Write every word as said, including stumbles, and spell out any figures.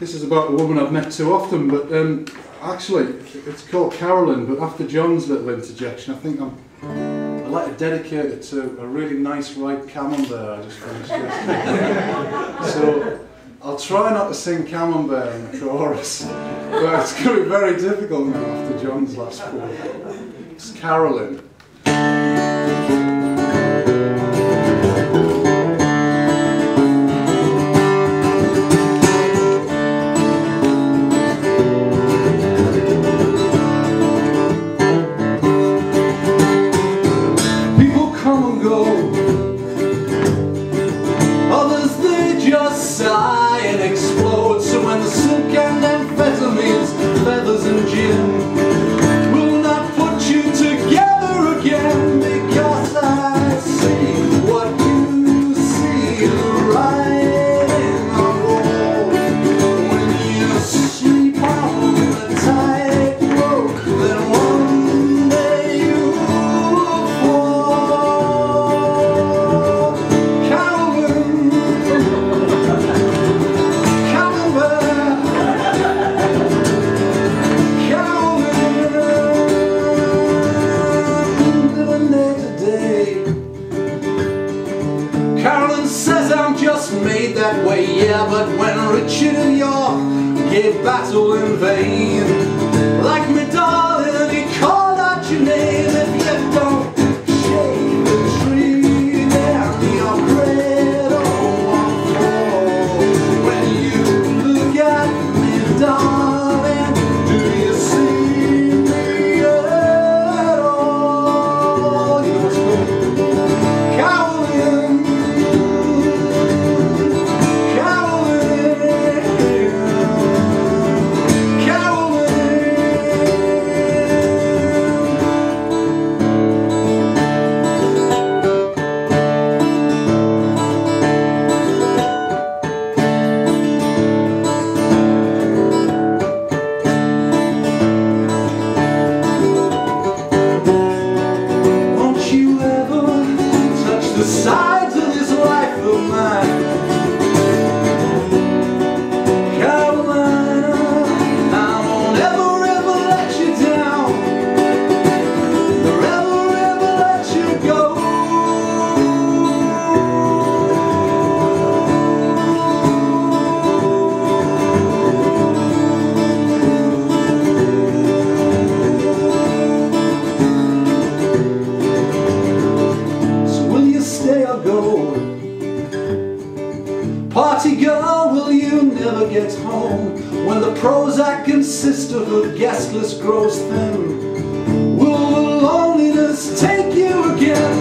This is about a woman I've met too often, but um, actually it's called Carolyn, but after John's little interjection, I think I'm, I'd like to dedicate it to a really nice ripe camembert I just finished yesterday. So I'll try not to sing camembert in the chorus, but it's going to be very difficult now after John's last quote. It's Carolyn. Made that way, yeah, but when Richard of York gave battle in vain, like me darling, he called out your name. If you don't shake the tree, then your cradle won't fall. When you look at me, darling, do you see me at all? You must go, Carolyn. Party girl, will you never get home? When the Prozac and sisterhood guest list grows thin, will the loneliness take you again?